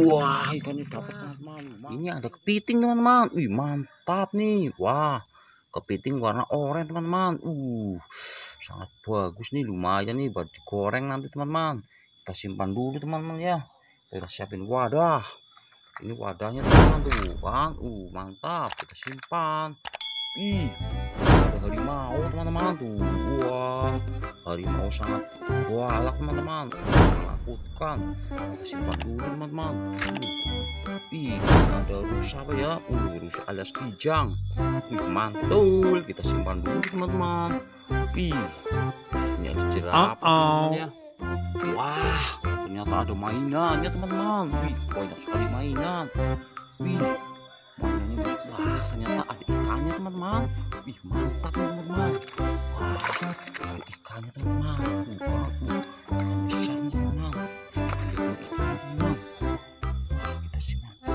Wah, ikannya dapat teman-teman. Ini ada kepiting teman-teman. Wih, mantap nih. Wah, kepiting warna oranye teman-teman. Sangat bagus nih, lumayan nih buat digoreng nanti teman-teman. Kita simpan dulu teman-teman ya. Kita siapin wadah. Ini wadahnya teman-teman tuh kan. Mantap. Kita simpan. Ih, ada harimau teman-teman tuh. Wah, harimau sangat galak teman-teman. Menakutkan. Kita simpan dulu teman-teman. Ih, ada rusa apa ya? Rusa alias kijang. Mantul. Kita simpan dulu teman-teman. Ih, ini ada jerapah teman-teman ya. Wah, ternyata ada mainannya teman-teman. Wih, banyak sekali mainan. Wih, mainannya wah, ternyata ada ikannya teman-teman. Wih, mantap teman-teman. Wah, ada ikannya teman-teman. Ikan besar teman-teman. Kita simak.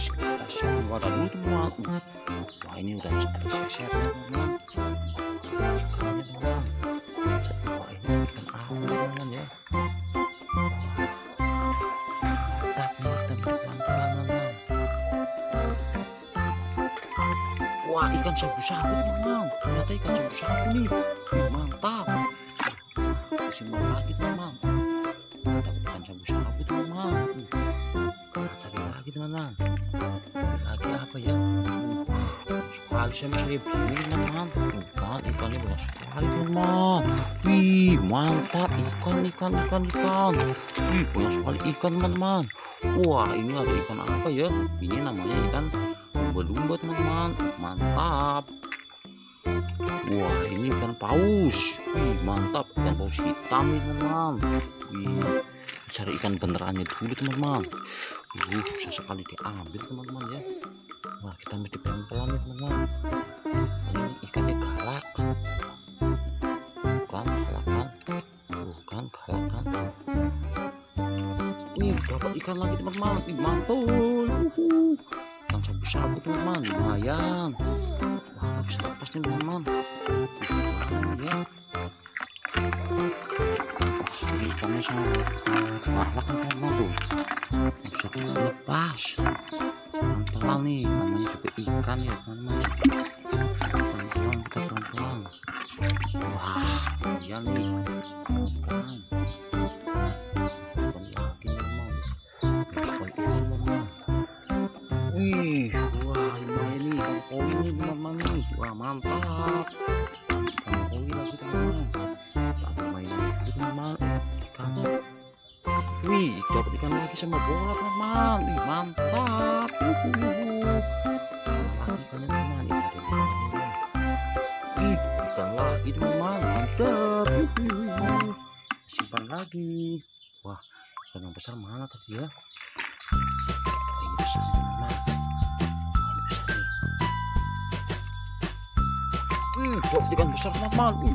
Kita siapin wadah dulu teman-teman. Wah, ini udah ada seser teman-teman. Ikannya teman-teman. Wah, ini ikan apa teman-teman ya? Wah, ikan sabu-sabu teman-teman. Ternyata ikan sabu-sabu nih. Mantap. Simpan lagi teman-teman. Dapat ikan sabu-sabu teman-teman. Cari lagi teman-teman. Lagi apa ya? Sekali saya beli teman-teman. Bukan, ikannya banyak sekali teman-teman. Wih, mantap. Ikan. Wih, banyak sekali ikan teman-teman. Wah, ini ada ikan apa ya? Ini namanya ikan lumba-lumba teman-teman. Mantap. Wah, ini ikan paus. Wih, mantap. Ikan paus hitam nih teman-teman. Wih, cari ikan benerannya dulu teman-teman. Susah sekali diambil teman-teman ya. Wah, kita mesti pelan-pelan nih teman-teman. Ini ikannya galak. Bukan, galak kan. Dapat ikan lagi teman-teman. Mantul. Sabu-sabu teman-teman, lumayan. Wah, habis lepas nih teman-teman. Ya. Wah, ini ikannya sangat galak kan teman-teman tuh. Bisa kita lepas. Pelan-pelan nih, namanya juga ikan ya teman-teman. Pelan-pelan. Wah, iya nih. Mantap. Wih, dapat ikan lagi sama bola teman-teman. Wih, mantap. Ikan lagi teman-teman, mantap. Simpan lagi. Wah, ikan yang besar mana tadi ya? Ini besar teman-teman. Dapat ikan besar teman-teman. Mantap. Besar lagi teman-teman. Ikan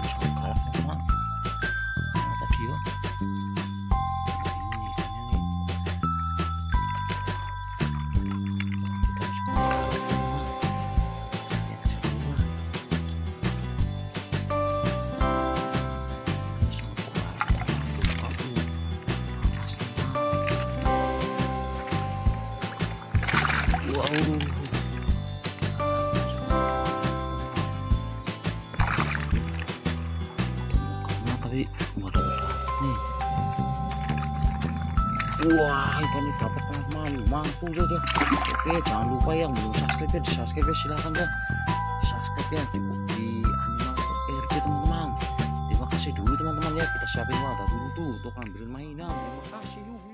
besar galak teman-teman. Mana tadi ya? Ini ikannya nih. Ikan besar galak teman-teman. Ya, Wah, ikan ini dapat teman-teman, mampu deh. Oke, jangan lupa yang belum subscribe ya, di-subscribe ya, silahkan deh. Subscribe ya di Animal Toys RD teman-teman. Terima kasih dulu teman-teman ya, kita siapin wadah dulu tuh untuk ambilin mainan. Terima kasih.